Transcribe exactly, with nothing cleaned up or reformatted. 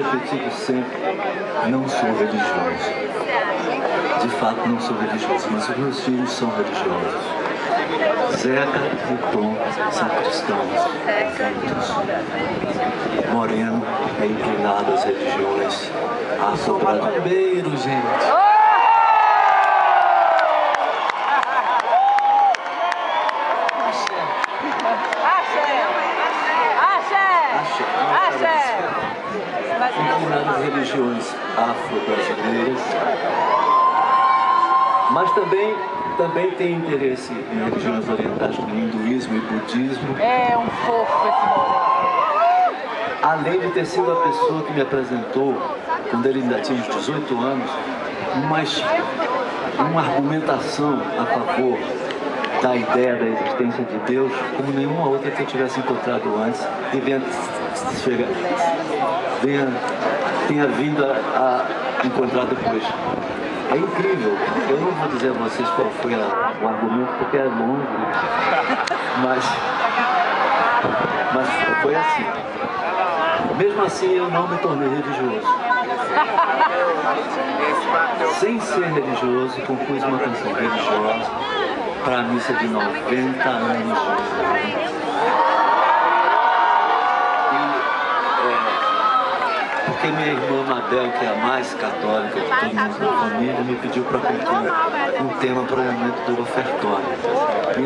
repetido sempre, não sou religioso. De fato, não sou religioso, mas os meus filhos são religiosos. Zeca e Tom são cristãos convictos. Moreno é inclinado às religiões. Ah, sou macumbeiro, gente. Nas religiões afro-brasileiras, mas também, também tem interesse em religiões orientais como hinduísmo e budismo. É um fofo esse Moreno. Além de ter sido a pessoa que me apresentou, quando ele ainda tinha uns dezoito anos, mas uma argumentação a favor da ideia da existência de Deus, como nenhuma outra que eu tivesse encontrado antes, e venha, chega, venha, tenha vindo a, a encontrar depois. É incrível, eu não vou dizer a vocês qual foi a, o argumento, porque é longo, mas, mas foi assim. Mesmo assim, eu não me tornei religioso. Sem ser religioso, compus uma canção religiosa para a missa de noventa anos. E, é, porque minha irmã Mabel, que é a mais católica de todo mundo da família, me pediu para compor um tema para o momento do ofertório.